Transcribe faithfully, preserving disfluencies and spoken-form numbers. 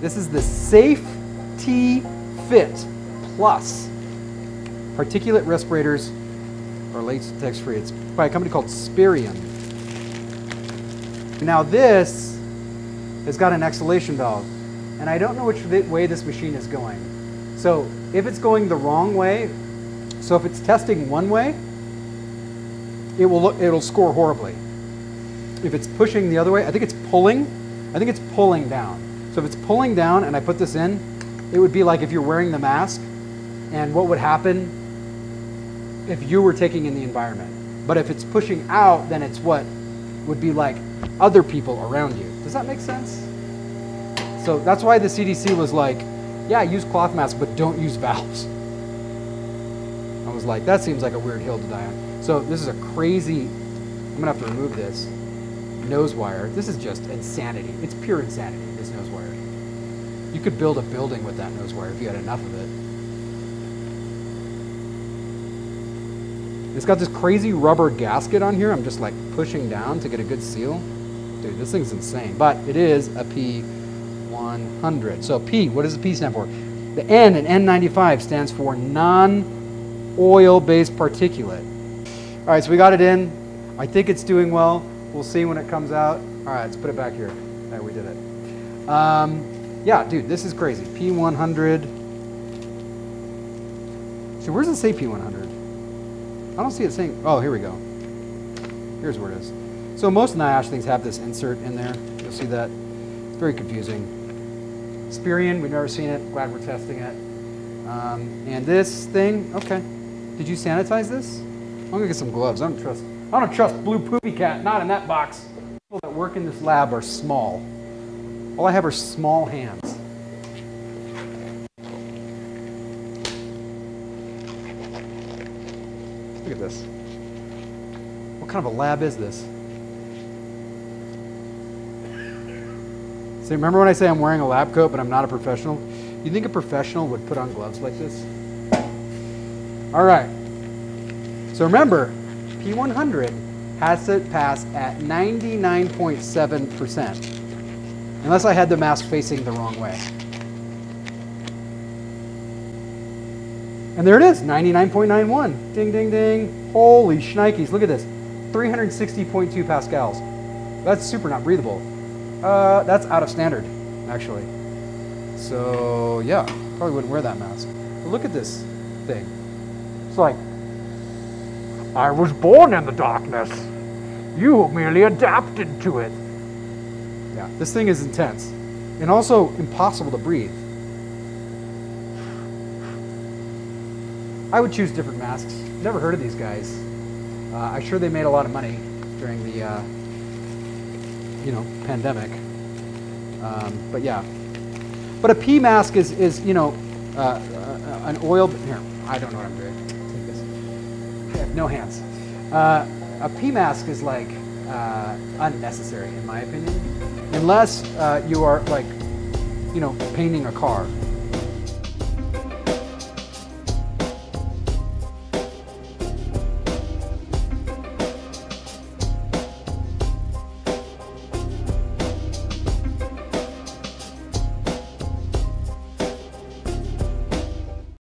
This is the Saf-T-Fit Plus Particulate Respirators, or latex-free. It's by a company called Sperian. Now this has got an exhalation valve, and I don't know which way this machine is going. So if it's going the wrong way, so if it's testing one way, it will look, it'll score horribly. If it's pushing the other way, I think it's pulling. I think it's pulling down. So if it's pulling down and I put this in, it would be like if you're wearing the mask and what would happen if you were taking in the environment. But if it's pushing out, then it's what would be like other people around you. Does that make sense? So that's why the C D C was like, yeah, use cloth masks, but don't use valves. I was like, that seems like a weird hill to die on. So this is a crazy, I'm gonna have to remove this nose wire. This is just insanity. It's pure insanity, this nose wire. You could build a building with that nose wire if you had enough of it. It's got this crazy rubber gasket on here. I'm just like pushing down to get a good seal. Dude, this thing's insane, but it is a P one hundred. So P, what does the P stand for? The N in N ninety-five stands for non-oil-based particulate. All right, so we got it in. I think it's doing well. We'll see when it comes out. All right, let's put it back here. All right, we did it. Um, yeah, dude, this is crazy. P one hundred. See, where does it say P one hundred? I don't see it saying, oh, here we go. Here's where it is. So most NIOSH things have this insert in there. You'll see that. It's very confusing. Sperian, we've never seen it. Glad we're testing it. Um, and this thing, okay. Did you sanitize this? I'm gonna get some gloves. I don't trust. I don't trust blue poopy cat. Not in that box. People that work in this lab are small. All I have are small hands. Look at this. What kind of a lab is this? So remember when I say I'm wearing a lab coat, but I'm not a professional? You think a professional would put on gloves like this? All right. So remember, P one hundred has to pass at ninety-nine point seven percent. Unless I had the mask facing the wrong way. And there it is, ninety-nine point nine one. Ding, ding, ding. Holy shnikes, look at this. three hundred sixty point two pascals. That's super not breathable. Uh, that's out of standard, actually. So yeah, probably wouldn't wear that mask. But look at this thing. It's like, I was born in the darkness. You merely adapted to it. Yeah, this thing is intense. And also impossible to breathe. I would choose different masks. Never heard of these guys. Uh, I'm sure they made a lot of money during the, uh, you know, pandemic. Um, but yeah, but a P mask is is you know uh, uh, an oil. Here, I don't know what I'm doing. Take this. I have no hands. Uh, a P mask is like uh, unnecessary in my opinion, unless uh, you are like you know painting a car.